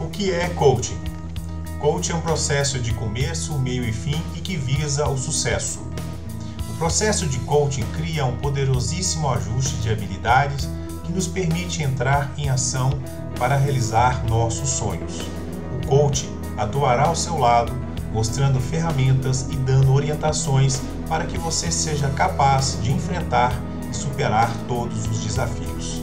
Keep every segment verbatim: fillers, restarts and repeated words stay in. O que é coaching? Coaching é um processo de começo, meio e fim e que visa o sucesso. O processo de coaching cria um poderosíssimo ajuste de habilidades que nos permite entrar em ação para realizar nossos sonhos. O coach atuará ao seu lado, mostrando ferramentas e dando orientações para que você seja capaz de enfrentar e superar todos os desafios.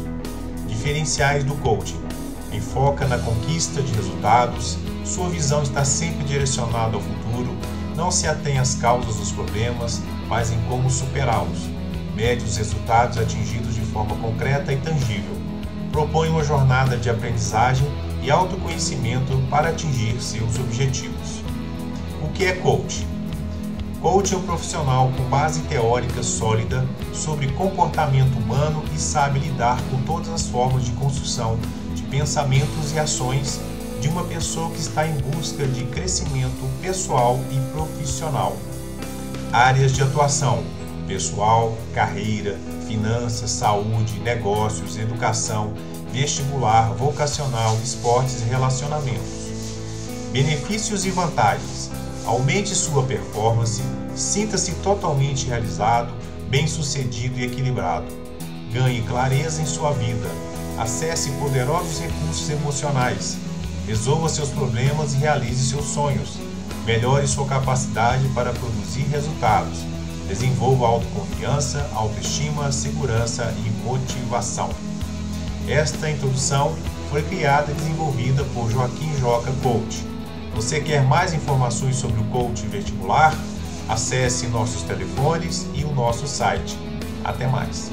Diferenciais do coaching. Enfoca na conquista de resultados, sua visão está sempre direcionada ao futuro, não se atém às causas dos problemas, mas em como superá-los. Mede os resultados atingidos de forma concreta e tangível. Propõe uma jornada de aprendizagem e autoconhecimento para atingir seus objetivos. O que é coach? Coach é um profissional com base teórica sólida sobre comportamento humano e sabe lidar com todas as formas de construção de pensamentos e ações de uma pessoa que está em busca de crescimento pessoal e profissional. Áreas de atuação: pessoal, carreira, finanças, saúde, negócios, educação, vestibular, vocacional, esportes e relacionamentos. Benefícios e vantagens. Aumente sua performance, sinta-se totalmente realizado, bem-sucedido e equilibrado. Ganhe clareza em sua vida, acesse poderosos recursos emocionais, resolva seus problemas e realize seus sonhos, melhore sua capacidade para produzir resultados, desenvolva autoconfiança, autoestima, segurança e motivação. Esta introdução foi criada e desenvolvida por Joaquim Joca Coach. Você quer mais informações sobre o coaching vestibular? Acesse nossos telefones e o nosso site. Até mais!